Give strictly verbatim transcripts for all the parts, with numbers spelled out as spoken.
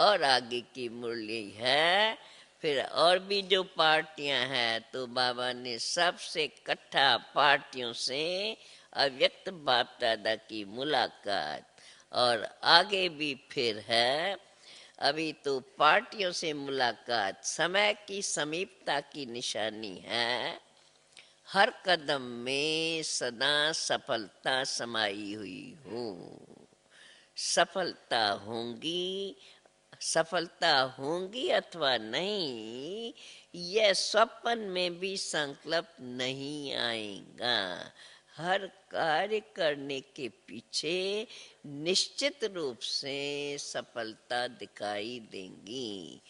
और आगे की मुरली है, फिर और भी जो पार्टियां हैं, तो बाबा ने सबसे इकट्ठा पार्टियों से अव्यक्त बाप दादा की मुलाकात, और आगे भी फिर है। अभी तो पार्टियों से मुलाकात समय की समीपता की निशानी है। हर कदम में सदा सफलता समाई हुई हूँ। सफलता होंगी सफलता होंगी अथवा नहीं, यह स्वप्न में भी संकल्प नहीं आएगा। हर कार्य करने के पीछे निश्चित रूप से सफलता दिखाई देंगी।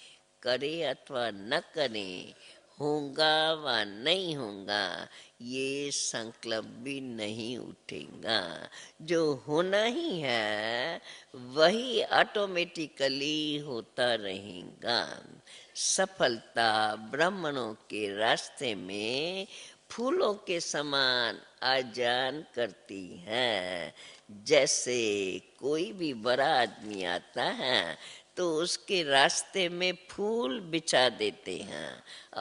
करे अथवा न करे, होगा व नहीं होगा, ये संकल्प भी नहीं उठेगा। जो होना ही है वही ऑटोमेटिकली होता रहेगा। सफलता ब्राह्मणों के रास्ते में फूलों के समान आजान करती है। जैसे कोई भी बड़ा आदमी आता है तो उसके रास्ते में फूल बिछा देते हैं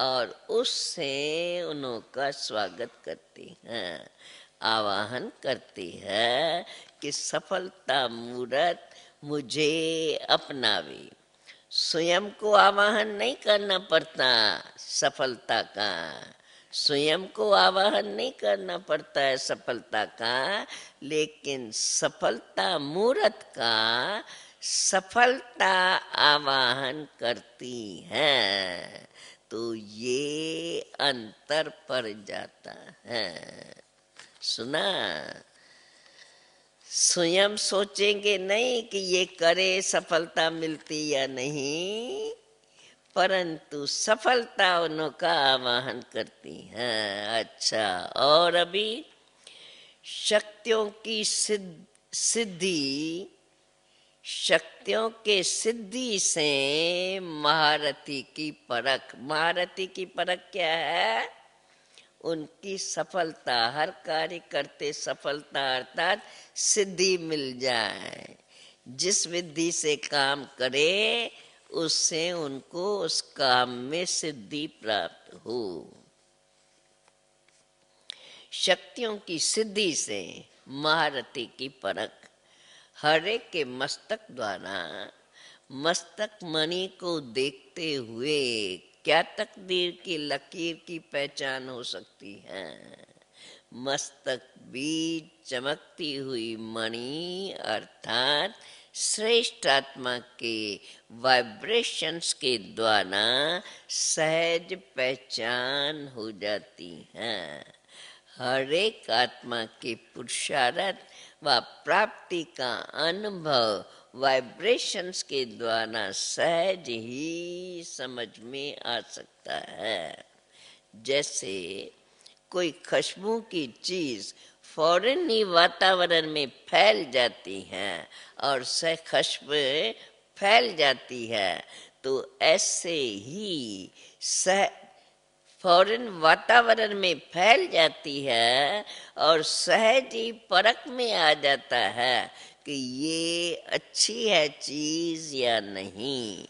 और उससे उनों का स्वागत करते हैं। आवाहन करते हैं कि सफलता मूरत मुझे अपनावे। स्वयं को आवाहन नहीं करना पड़ता सफलता का, स्वयं को आवाहन नहीं करना पड़ता है सफलता का, लेकिन सफलता मूरत का सफलता आवाहन करती है। तो ये अंतर पड़ जाता है। सुना, स्वयं सोचेंगे नहीं कि ये करे सफलता मिलती या नहीं, परंतु सफलता उनों का आवाहन करती है। अच्छा, और अभी शक्तियों की सिद्धि शक्तियों के सिद्धि से महारथी की परख। महारथी की परख क्या है? उनकी सफलता, हर कार्य करते सफलता अर्थात सिद्धि मिल जाए। जिस विधि से काम करे उससे उनको उस काम में सिद्धि प्राप्त हो। शक्तियों की सिद्धि से महारथी की परख। हरे के मस्तक द्वारा मस्तक मणि को देखते हुए क्या तकदीर की लकीर की पहचान हो सकती है। मस्तक भी चमकती हुई मणि अर्थात श्रेष्ठ आत्मा के वाइब्रेशंस के द्वारा सहज पहचान हो जाती है। हर एक आत्मा के पुरुषार्थ व प्राप्ति का अनुभव वाइब्रेशंस के द्वारा सहज ही समझ में आ सकता है। जैसे कोई खुशबू की चीज फौरन ही वातावरण में फैल जाती है और सह खुशबू फैल जाती है, तो ऐसे ही सह फौरन वातावरण में फैल जाती है और सहज ही परख में आ जाता है कि ये अच्छी है चीज या नहीं।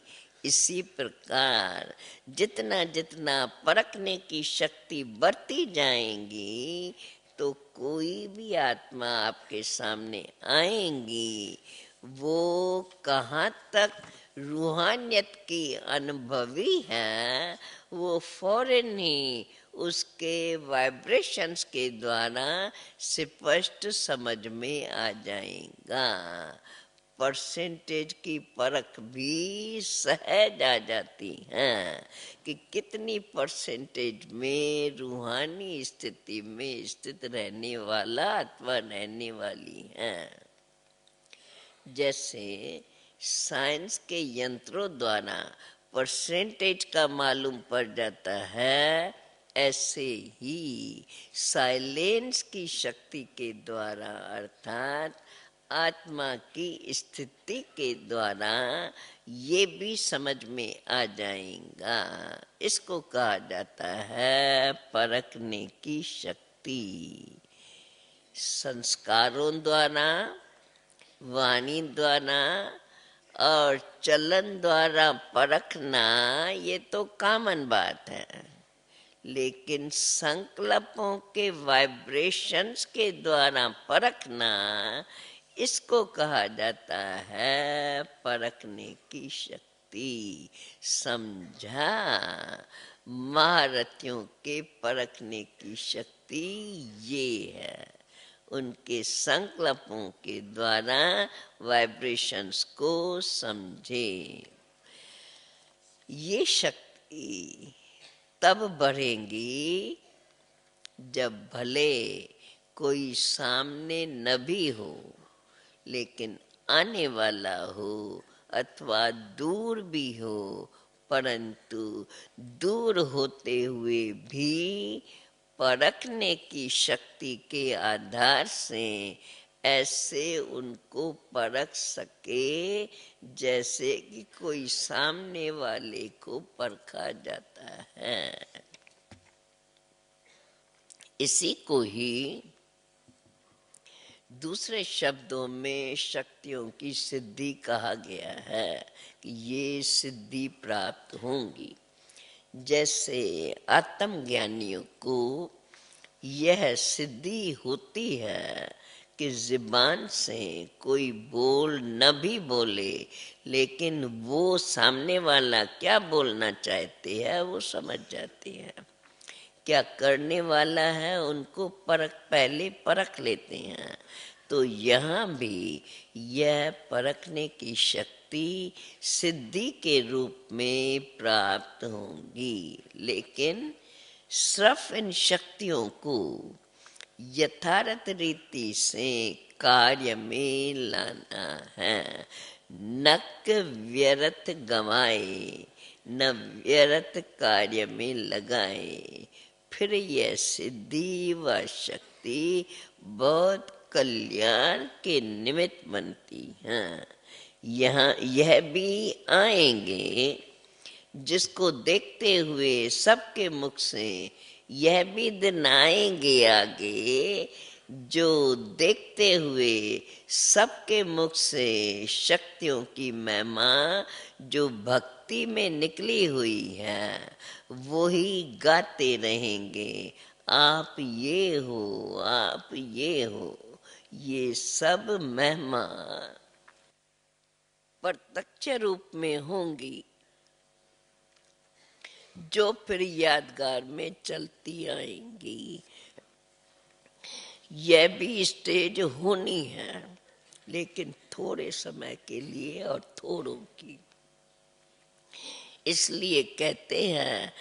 इसी प्रकार जितना जितना परखने की शक्ति बढ़ती जाएगी तो कोई भी आत्मा आपके सामने आएंगी, वो कहाँ तक रूहानियत की अनुभवी है वो फौरन ही उसके वाइब्रेशंस के द्वारा स्पष्ट समझ में आ जाएगा। परसेंटेज की परख भी सहज आ जाती है कि कितनी परसेंटेज में रूहानी स्थिति में स्थित रहने वाला अथवा रहने वाली है। जैसे साइंस के यंत्रों द्वारा परसेंटेज का मालूम पड़ जाता है, ऐसे ही साइलेंस की शक्ति के द्वारा अर्थात आत्मा की स्थिति के द्वारा ये भी समझ में आ जाएगा। इसको कहा जाता है परखने की शक्ति। संस्कारों द्वारा, वाणी द्वारा, और चलन द्वारा परखना ये तो कॉमन बात है, लेकिन संकल्पों के वाइब्रेशंस के द्वारा परखना, इसको कहा जाता है परखने की शक्ति। समझा? महारथियों के परखने की शक्ति ये है, उनके संकल्पों के द्वारा वाइब्रेशंस को समझे। ये शक्ति तब बढ़ेंगी जब भले कोई सामने न भी हो, लेकिन आने वाला हो अथवा दूर भी हो, परंतु दूर होते हुए भी परखने की शक्ति के आधार से ऐसे उनको परख सके जैसे कि कोई सामने वाले को परखा जाता है। इसी को ही दूसरे शब्दों में शक्तियों की सिद्धि कहा गया है कि ये सिद्धि प्राप्त होंगी। जैसे आत्मज्ञानियों को यह सिद्धि होती है कि ज़बान से कोई बोल न भी बोले, लेकिन वो सामने वाला क्या बोलना चाहते हैं वो समझ जाते हैं। क्या करने वाला है उनको परख पहले परख लेते हैं। तो यहाँ भी यह परखने की शक्ति सिद्धि के रूप में प्राप्त होंगी, लेकिन सिर्फ इन शक्तियों को यथार्थ रीति से कार्य में लाना है। नक व्यर्थ गवाए न व्यर्थ कार्य में लगाए, फिर यह सिद्धि व शक्ति बहुत कल्याण के निमित्त बनती है। यहाँ यह भी आएंगे जिसको देखते हुए सबके मुख से यह भी दिन आएंगे आगे, जो देखते हुए सबके मुख से शक्तियों की महिमा जो भक्ति में निकली हुई है वो ही गाते रहेंगे। आप ये हो, आप ये हो। ये सब महिमा प्रत्यक्ष रूप में होंगी जो फिर यादगार में चलती आएंगी। यह भी स्टेज होनी है, लेकिन थोड़े समय के लिए और थोड़ों की। इसलिए कहते हैं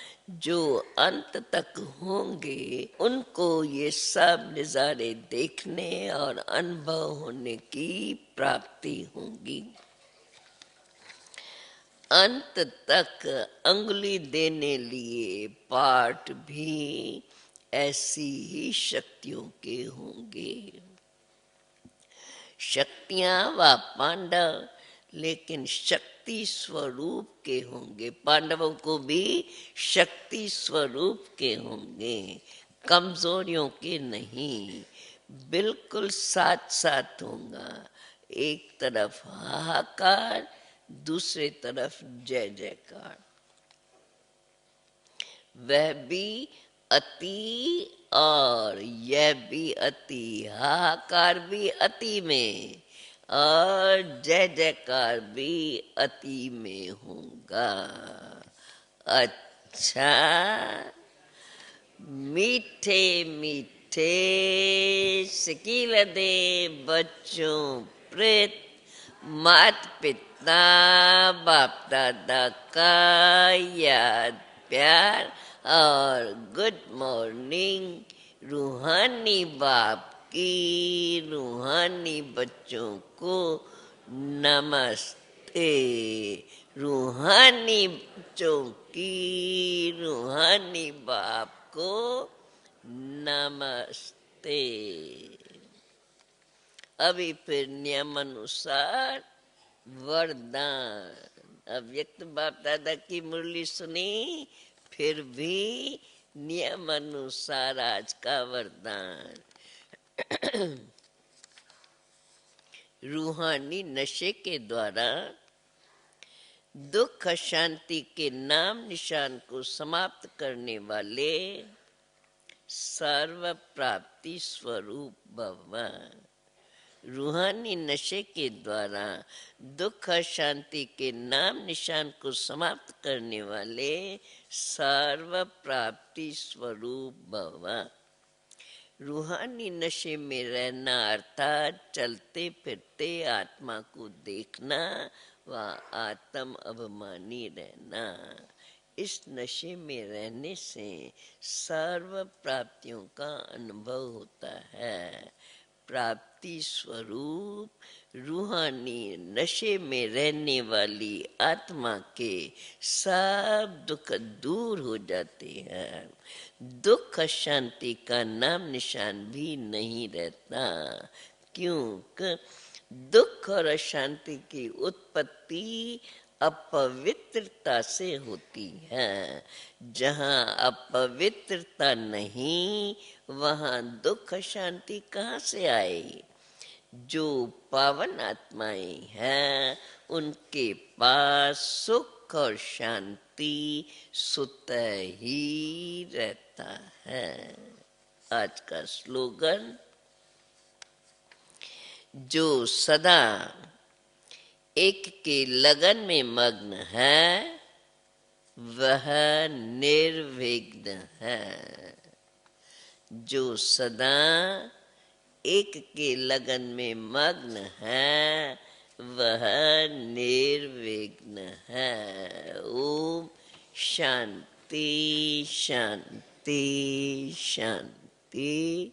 जो अंत तक होंगे उनको ये सब नज़ारे देखने और अनुभव होने की प्राप्ति होगी। अंत तक अंगुली देने लिए पाठ भी ऐसी ही शक्तियों के होंगे। शक्तियां व पांडव, लेकिन शक्ति स्वरूप के होंगे। पांडवों को भी शक्ति स्वरूप के होंगे, कमजोरियों के नहीं। बिल्कुल साथ साथ होगा, एक तरफ हाहाकार दूसरे तरफ जय जयकार। वह भी अति और यह भी अति, हाहाकार भी अति में और जय जयकार भी अति में होगा। अच्छा, मीठे मीठे शकील दे बच्चों प्रेत मात पिता बाप दादा का याद प्यार और गुड मॉर्निंग रूहानी बाप की रूहानी बच्चों को नमस्ते। रूहानी बच्चों की रूहानी बाप को नमस्ते। अभी फिर नियमानुसार वरदान। अव्यक्त बाप दादा की मुरली सुनी, फिर भी नियम अनुसार आज का वरदान। रूहानी नशे के द्वारा दुख अशांति के नाम निशान को समाप्त करने वाले सर्व प्राप्ति स्वरूप भगवान रूहानी नशे के द्वारा दुख अशांति के नाम निशान को समाप्त करने वाले सर्व प्राप्ति स्वरूप भगवान रूहानी नशे में रहना अर्थात चलते फिरते आत्मा को देखना व आत्म अभिमानी रहना। इस नशे में रहने से सर्व प्राप्तियों का अनुभव होता है। प्राप्ति स्वरूप रूहानी नशे में रहने वाली आत्मा के सब दुख दूर हो जाते हैं। दुख शांति का नाम निशान भी नहीं रहता, क्योंकि दुख और अशांति की उत्पत्ति अपवित्रता से होती है। जहाँ अपवित्रता नहीं वहाँ दुख शांति कहाँ से आए? जो पावन आत्माएं हैं उनके पास सुख और शांति सुतः ही रहता है। आज का स्लोगन, जो सदा एक के लगन में मग्न है वह निर्विघ्न है। जो सदा एक के लगन में मग्न है वह निर्विघ्न है। ओम शांति शांति शांति।